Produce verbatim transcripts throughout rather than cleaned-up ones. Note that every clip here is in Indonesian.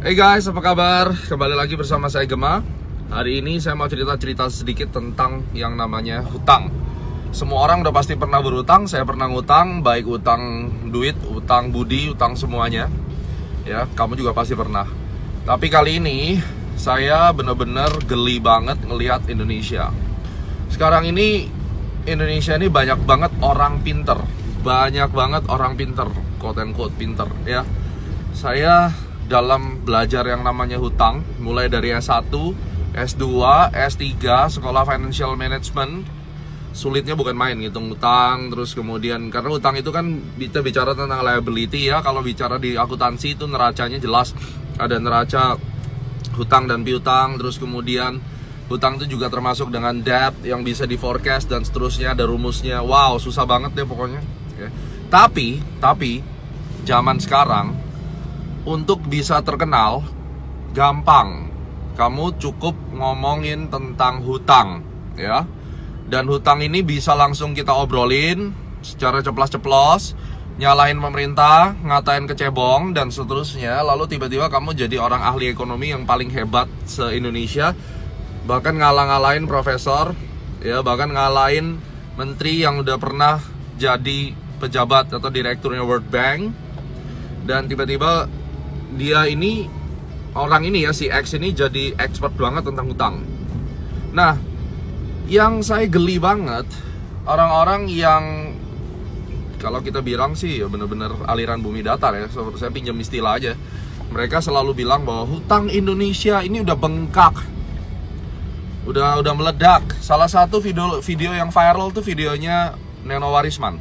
Hey guys, apa kabar? Kembali lagi bersama saya Gema. Hari ini saya mau cerita-cerita sedikit tentang yang namanya hutang. Semua orang udah pasti pernah berhutang. Saya pernah ngutang, baik utang duit, utang budi, utang semuanya. Ya, kamu juga pasti pernah. Tapi kali ini saya bener-bener geli banget ngelihat Indonesia. Sekarang ini Indonesia ini banyak banget orang pinter. Banyak banget orang pinter, quote and quote pinter ya. Saya dalam belajar yang namanya hutang, mulai dari S satu, S dua, S tiga, sekolah financial management. Sulitnya bukan main, ngitung utang. Terus kemudian, karena utang itu kan kita bicara tentang liability ya. Kalau bicara di akuntansi itu neracanya jelas. Ada neraca hutang dan piutang. Terus kemudian hutang itu juga termasuk dengan debt yang bisa di forecast dan seterusnya. Ada rumusnya, wow susah banget deh pokoknya ya. Tapi, tapi zaman sekarang untuk bisa terkenal, gampang. Kamu cukup ngomongin tentang hutang, ya. Dan hutang ini bisa langsung kita obrolin secara ceplas-ceplos, nyalahin pemerintah, ngatain kecebong, dan seterusnya. Lalu tiba-tiba kamu jadi orang ahli ekonomi yang paling hebat se-Indonesia. Bahkan ngalah-ngalahin profesor, ya, bahkan ngalahin menteri yang udah pernah jadi pejabat atau direkturnya World Bank. Dan tiba-tiba dia ini, orang ini ya, si X ini jadi expert banget tentang hutang. Nah, yang saya geli banget, orang-orang yang, kalau kita bilang sih ya bener-bener aliran bumi datar ya, saya pinjam istilah aja. Mereka selalu bilang bahwa hutang Indonesia ini udah bengkak, Udah udah meledak. Salah satu video video yang viral tuh videonya Neno Warisman.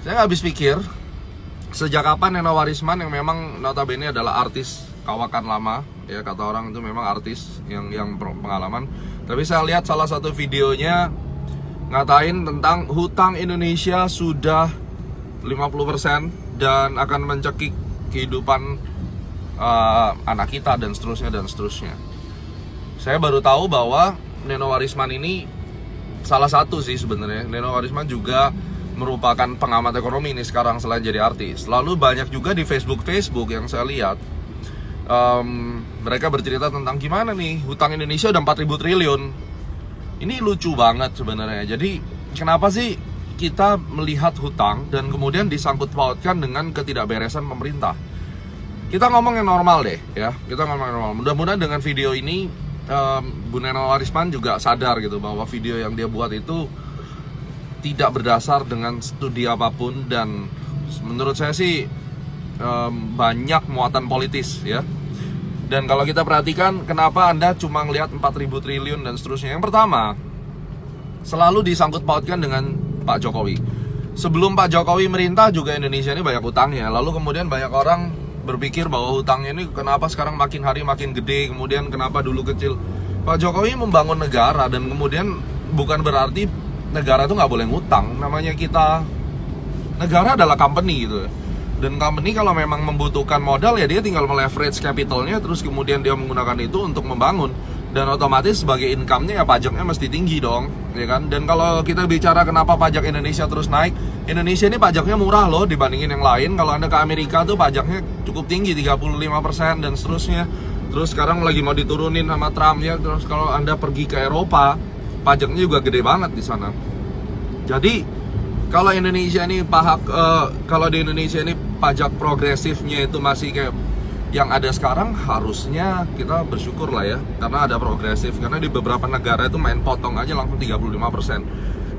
Saya gak habis pikir, sejak kapan Neno Warisman yang memang notabene adalah artis kawakan lama ya, kata orang itu memang artis yang yang pengalaman. Tapi saya lihat salah satu videonya ngatain tentang hutang Indonesia sudah lima puluh persen dan akan mencekik kehidupan uh, anak kita dan seterusnya dan seterusnya. Saya baru tahu bahwa Neno Warisman ini salah satu sih sebenarnya. Neno Warisman juga merupakan pengamat ekonomi ini sekarang selain jadi artis. Lalu banyak juga di Facebook-Facebook yang saya lihat um, mereka bercerita tentang gimana nih hutang Indonesia udah empat ribu triliun. Ini lucu banget sebenarnya. Jadi kenapa sih kita melihat hutang dan kemudian disangkut pautkan dengan ketidakberesan pemerintah? Kita ngomong yang normal deh ya. Kita ngomong yang normal. Mudah-mudahan dengan video ini um, Bu Neno Warisman juga sadar gitu bahwa video yang dia buat itu tidak berdasar dengan studi apapun. Dan menurut saya sih um, banyak muatan politis ya. Dan kalau kita perhatikan, kenapa Anda cuma ngelihat empat ribu triliun dan seterusnya? Yang pertama, selalu disangkut pautkan dengan Pak Jokowi. Sebelum Pak Jokowi merintah juga Indonesia ini banyak utangnya. Lalu kemudian banyak orang berpikir bahwa hutangnya ini kenapa sekarang makin hari makin gede, kemudian kenapa dulu kecil. Pak Jokowi membangun negara. Dan kemudian bukan berarti negara itu nggak boleh ngutang. Namanya kita negara adalah company gitu. Dan company kalau memang membutuhkan modal ya dia tinggal meleverage capitalnya. Terus kemudian dia menggunakan itu untuk membangun. Dan otomatis sebagai income-nya ya pajaknya mesti tinggi dong, ya kan? Dan kalau kita bicara kenapa pajak Indonesia terus naik, Indonesia ini pajaknya murah loh dibandingin yang lain. Kalau Anda ke Amerika tuh pajaknya cukup tinggi, tiga puluh lima persen dan seterusnya. Terus sekarang lagi mau diturunin sama Trump ya. Terus kalau Anda pergi ke Eropa, pajaknya juga gede banget di sana. Jadi kalau Indonesia ini pahak, uh, kalau di Indonesia ini pajak progresifnya itu masih kayak yang ada sekarang, harusnya kita bersyukur lah ya, karena ada progresif. Karena di beberapa negara itu main potong aja langsung tiga puluh lima persen.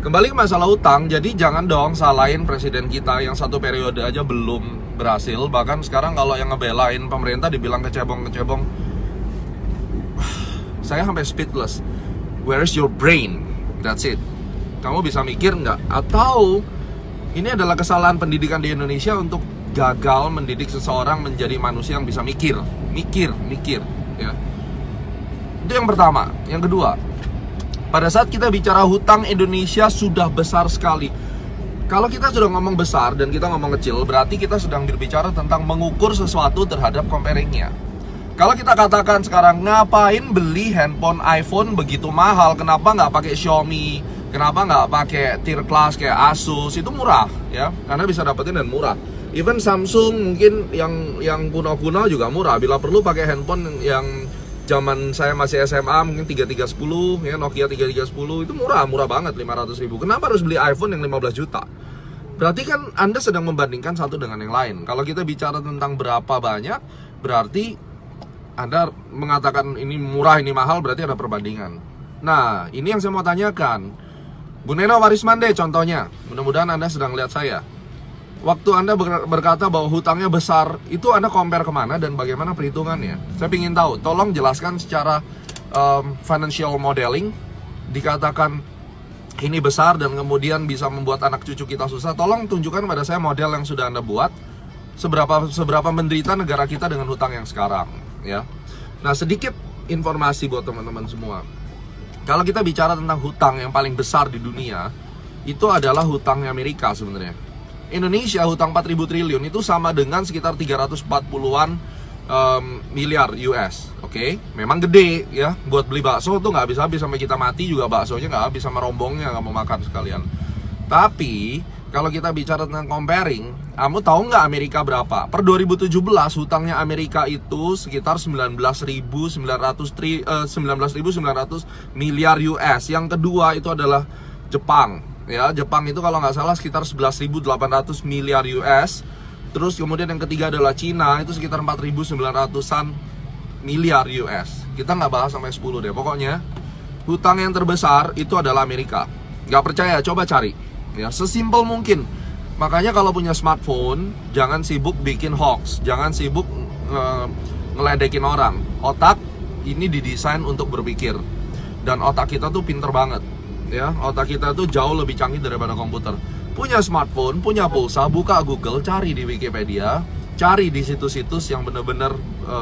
Kembali ke masalah utang, jadi jangan dong salahin presiden kita yang satu periode aja belum berhasil. Bahkan sekarang kalau yang ngebelain pemerintah dibilang kecebong-kecebong. Saya sampai speechless. Where is your brain? That's it. Kamu bisa mikir nggak? Atau ini adalah kesalahan pendidikan di Indonesia untuk gagal mendidik seseorang menjadi manusia yang bisa mikir, mikir, mikir. Ya. Itu yang pertama. Yang kedua, pada saat kita bicara hutang Indonesia sudah besar sekali. Kalau kita sudah ngomong besar dan kita ngomong kecil, berarti kita sedang berbicara tentang mengukur sesuatu terhadap comparingnya. Kalau kita katakan sekarang, ngapain beli handphone iPhone begitu mahal? Kenapa nggak pakai Xiaomi? Kenapa nggak pakai tier class kayak Asus? Itu murah ya, Anda bisa dapetin dan murah. Even Samsung mungkin yang yang guna-guna juga murah. Bila perlu pakai handphone yang zaman saya masih S M A mungkin tiga tiga satu nol ya, Nokia tiga tiga satu nol itu murah, murah banget lima ratus ribu. Kenapa harus beli iPhone yang lima belas juta? Berarti kan Anda sedang membandingkan satu dengan yang lain. Kalau kita bicara tentang berapa banyak, berarti Anda mengatakan ini murah, ini mahal, berarti ada perbandingan. Nah, ini yang saya mau tanyakan. Bu Neno Warisman deh contohnya. Mudah-mudahan Anda sedang lihat saya. Waktu Anda berkata bahwa hutangnya besar, itu Anda compare kemana dan bagaimana perhitungannya? Saya ingin tahu, tolong jelaskan secara um, financial modeling. Dikatakan ini besar dan kemudian bisa membuat anak cucu kita susah. Tolong tunjukkan pada saya model yang sudah Anda buat. Seberapa seberapa menderita negara kita dengan hutang yang sekarang, ya. Nah, sedikit informasi buat teman-teman semua. Kalau kita bicara tentang hutang yang paling besar di dunia, itu adalah hutangnya Amerika sebenarnya. Indonesia hutang empat ribu triliun itu sama dengan sekitar tiga ratus empat puluhan um, miliar U S. Oke, okay? Memang gede ya. Buat beli bakso tuh nggak habis-habis, sampai kita mati juga baksonya nggak habis, sama rombongnya nggak mau makan sekalian. Tapi kalau kita bicara tentang comparing, kamu tahu nggak Amerika berapa? Per dua ribu tujuh belas hutangnya Amerika itu sekitar sembilan belas ribu sembilan ratus miliar U S. Yang kedua itu adalah Jepang. Ya, Jepang itu kalau nggak salah sekitar sebelas ribu delapan ratus miliar U S. Terus kemudian yang ketiga adalah Cina, itu sekitar empat ribu sembilan ratusan miliar U S. Kita nggak bahas sampai sepuluh deh. Pokoknya hutang yang terbesar itu adalah Amerika. Nggak percaya, coba cari ya, sesimpel mungkin. Makanya kalau punya smartphone, jangan sibuk bikin hoax, jangan sibuk uh, ngeledekin orang. Otak ini didesain untuk berpikir, dan otak kita tuh pinter banget. Ya, otak kita tuh jauh lebih canggih daripada komputer. Punya smartphone, punya pulsa, buka Google, cari di Wikipedia, cari di situs-situs yang benar-benar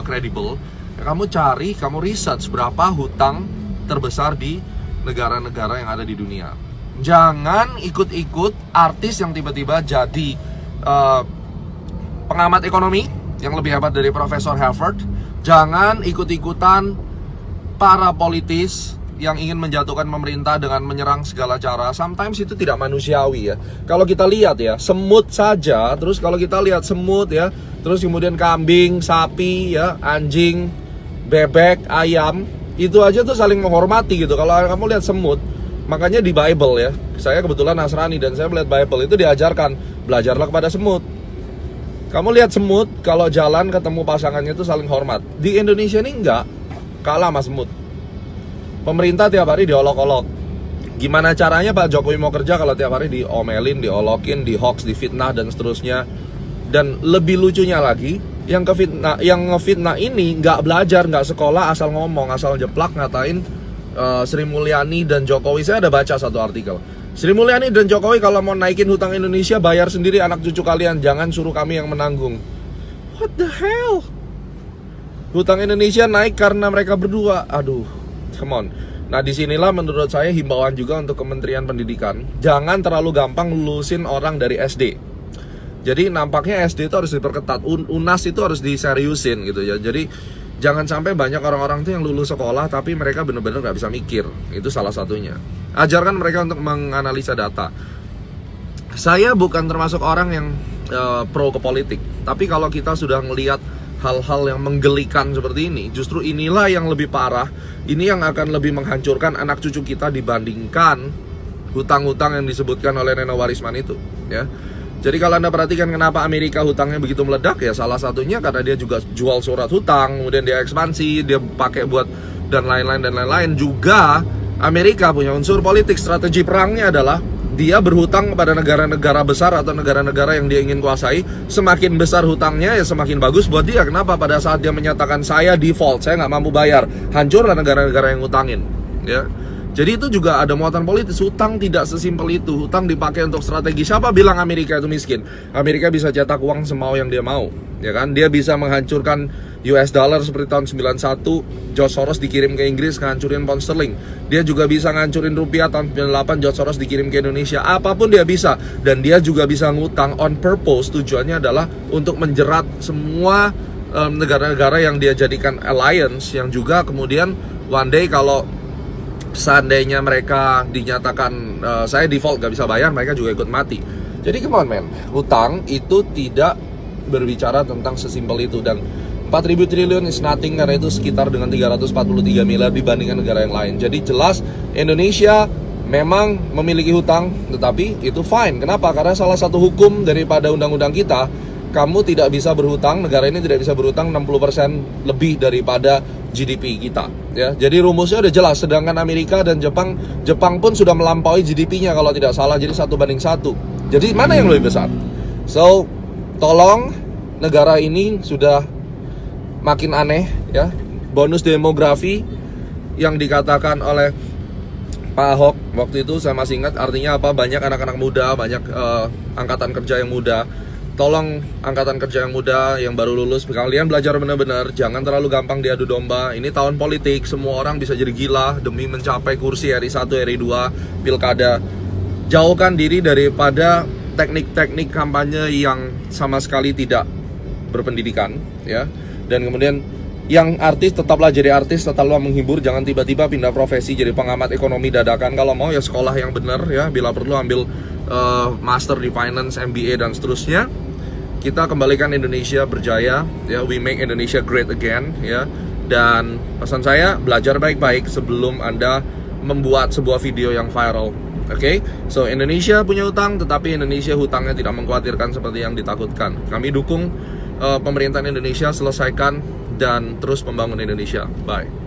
kredibel. Uh, kamu cari, kamu research berapa hutang terbesar di negara-negara yang ada di dunia. Jangan ikut-ikut artis yang tiba-tiba jadi uh, pengamat ekonomi yang lebih hebat dari Profesor Harvard. Jangan ikut-ikutan para politis yang ingin menjatuhkan pemerintah dengan menyerang segala cara. Sometimes itu tidak manusiawi ya. Kalau kita lihat ya, semut saja, terus kalau kita lihat semut ya, terus kemudian kambing, sapi ya, anjing, bebek, ayam, itu aja tuh saling menghormati gitu. Kalau kamu lihat semut, makanya di Bible ya, saya kebetulan Nasrani dan saya melihat Bible itu diajarkan, belajarlah kepada semut. Kamu lihat semut, kalau jalan ketemu pasangannya itu saling hormat. Di Indonesia ini enggak, kalah sama semut. Pemerintah tiap hari diolok-olok. Gimana caranya Pak Jokowi mau kerja kalau tiap hari diomelin, diolokin, dihoax, difitnah dan seterusnya. Dan lebih lucunya lagi, yang kefitnah, yang ngefitnah ini nggak belajar, nggak sekolah, asal ngomong, asal jeplak ngatain uh, Sri Mulyani dan Jokowi. Saya ada baca satu artikel. Sri Mulyani dan Jokowi kalau mau naikin hutang Indonesia, bayar sendiri anak cucu kalian, jangan suruh kami yang menanggung. What the hell? Hutang Indonesia naik karena mereka berdua. Aduh. Come on. Nah, disinilah menurut saya himbauan juga untuk Kementerian Pendidikan. Jangan terlalu gampang lulusin orang dari S D. Jadi nampaknya S D itu harus diperketat, UNAS itu harus diseriusin gitu ya. Jadi jangan sampai banyak orang-orang tuh yang lulus sekolah tapi mereka bener-bener nggak bisa mikir. Itu salah satunya. Ajarkan mereka untuk menganalisa data. Saya bukan termasuk orang yang uh, pro ke politik. Tapi kalau kita sudah melihat hal-hal yang menggelikan seperti ini, justru inilah yang lebih parah. Ini yang akan lebih menghancurkan anak cucu kita dibandingkan hutang-hutang yang disebutkan oleh Neno Warisman itu ya. Jadi kalau Anda perhatikan kenapa Amerika hutangnya begitu meledak ya, salah satunya karena dia juga jual surat hutang, kemudian dia ekspansi, dia pakai buat dan lain-lain dan lain-lain. Juga Amerika punya unsur politik. Strategi perangnya adalah dia berhutang kepada negara-negara besar atau negara-negara yang dia ingin kuasai. Semakin besar hutangnya ya semakin bagus buat dia. Kenapa? Pada saat dia menyatakan saya default, saya nggak mampu bayar, hancurlah negara-negara yang ngutangin ya. Jadi itu juga ada muatan politis. Hutang tidak sesimpel itu. Hutang dipakai untuk strategi. Siapa bilang Amerika itu miskin? Amerika bisa cetak uang semau yang dia mau ya kan? Dia bisa menghancurkan U S dollar seperti tahun sembilan satu George Soros dikirim ke Inggris ngancurin pound sterling. Dia juga bisa ngancurin rupiah tahun sembilan delapan George Soros dikirim ke Indonesia. Apapun dia bisa. Dan dia juga bisa ngutang on purpose. Tujuannya adalah untuk menjerat semua negara-negara um, yang dia jadikan alliance. Yang juga kemudian one day kalau seandainya mereka dinyatakan uh, saya default gak bisa bayar, mereka juga ikut mati. Jadi come on men, hutang itu tidak berbicara tentang sesimpel itu. Dan empat ribu triliun is nothing, karena itu sekitar dengan tiga ratus empat puluh tiga miliar dibandingkan negara yang lain. Jadi jelas Indonesia memang memiliki hutang, tetapi itu fine. Kenapa? Karena salah satu hukum daripada undang-undang kita, kamu tidak bisa berhutang, negara ini tidak bisa berhutang enam puluh persen lebih daripada G D P kita, ya. Jadi rumusnya udah jelas. Sedangkan Amerika dan Jepang, Jepang pun sudah melampaui G D P-nya kalau tidak salah, jadi satu banding satu. Jadi mana yang lebih besar? So, tolong, negara ini sudah makin aneh, ya. Bonus demografi yang dikatakan oleh Pak Ahok waktu itu saya masih ingat, artinya apa? Banyak anak-anak muda, banyak uh, angkatan kerja yang muda. Tolong angkatan kerja yang muda yang baru lulus, kalian belajar benar-benar, jangan terlalu gampang diadu domba. Ini tahun politik, semua orang bisa jadi gila demi mencapai kursi R I satu, R I dua, pilkada. Jauhkan diri daripada teknik-teknik kampanye yang sama sekali tidak berpendidikan, ya. Dan kemudian yang artis tetaplah jadi artis, tetaplah menghibur, jangan tiba-tiba pindah profesi jadi pengamat ekonomi dadakan. Kalau mau ya sekolah yang benar, ya, bila perlu ambil Uh, master di finance, M B A dan seterusnya. Kita kembalikan Indonesia berjaya, ya. We make Indonesia great again, ya. Dan pesan saya, belajar baik-baik sebelum Anda membuat sebuah video yang viral. Oke, okay? So Indonesia punya hutang, tetapi Indonesia hutangnya tidak mengkhawatirkan seperti yang ditakutkan. Kami dukung uh, pemerintahan Indonesia, selesaikan dan terus membangun Indonesia. Bye.